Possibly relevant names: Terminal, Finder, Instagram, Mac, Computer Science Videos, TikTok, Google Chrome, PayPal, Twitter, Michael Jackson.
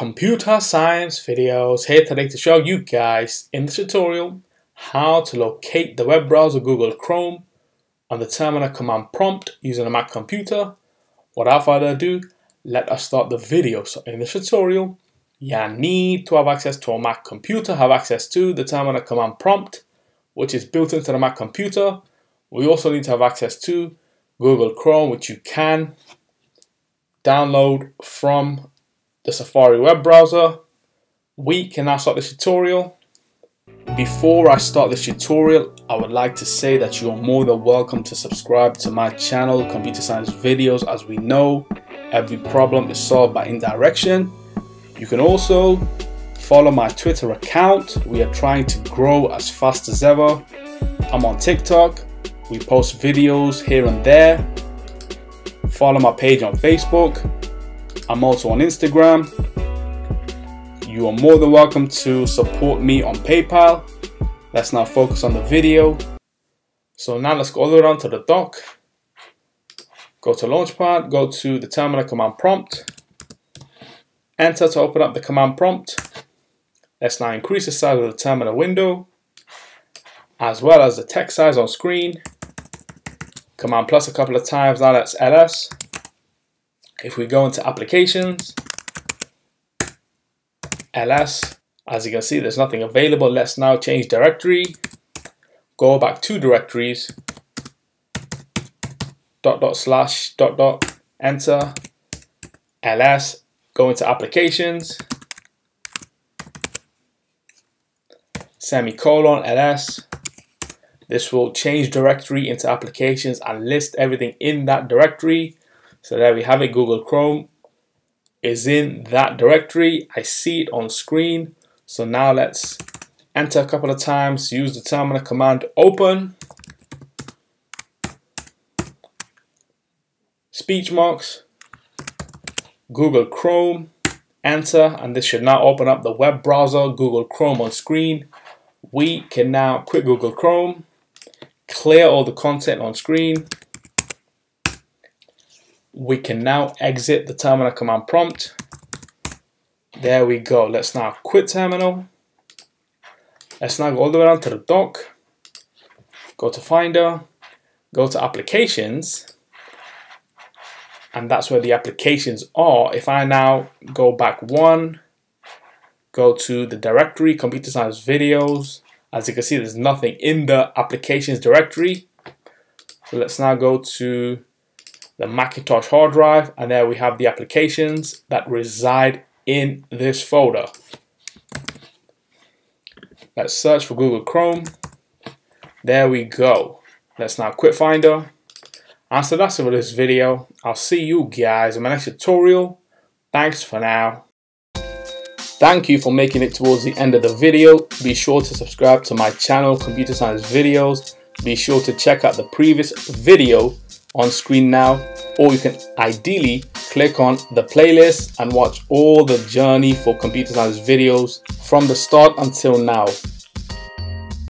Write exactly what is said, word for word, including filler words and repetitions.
Computer Science Videos here today to show you guys in this tutorial how to locate the web browser Google Chrome on the Terminal command prompt using a Mac computer. Without further ado, let us start the video. So in this tutorial, you need to have access to a Mac computer, have access to the Terminal command prompt, which is built into the Mac computer. We also need to have access to Google Chrome, which you can download from the Safari web browser. We can now start this tutorial. Before I start this tutorial, I would like to say that you're more than welcome to subscribe to my channel, Computer Science Videos. As we know, every problem is solved by indirection. You can also follow my Twitter account. We are trying to grow as fast as ever. I'm on TikTok. We post videos here and there. Follow my page on Facebook. I'm also on Instagram. You are more than welcome to support me on PayPal. Let's now focus on the video. So now let's go all the way down to the dock. Go to Launchpad, go to the Terminal command prompt. Enter to open up the command prompt. Let's now increase the size of the terminal window, as well as the text size on screen. Command plus a couple of times, now that's L S. If we go into applications, L S, as you can see, there's nothing available. Let's now change directory, go back to directories, dot dot slash dot dot, enter, L S, go into applications, semicolon, L S. This will change directory into applications and list everything in that directory. So there we have it, Google Chrome is in that directory. I see it on screen. So now let's enter a couple of times, use the terminal command open, speech marks, Google Chrome, enter, and this should now open up the web browser Google Chrome on screen. We can now quit Google Chrome, clear all the content on screen. We can now exit the terminal command prompt. There we go. Let's now quit terminal. Let's now go all the way down to the dock. Go to Finder, go to applications, and that's where the applications are. If I now go back one, go to the directory, Computer Science Videos. As you can see, there's nothing in the applications directory. So let's now go to the Macintosh hard drive, and there we have the applications that reside in this folder. Let's search for Google Chrome. There we go. Let's now quit Finder. And so that's it for this video. I'll see you guys in my next tutorial. Thanks for now. Thank you for making it towards the end of the video. Be sure to subscribe to my channel, Computer Science Videos. Be sure to check out the previous video on screen now, or you can ideally click on the playlist and watch all the journey for Computer Science Videos from the start until now.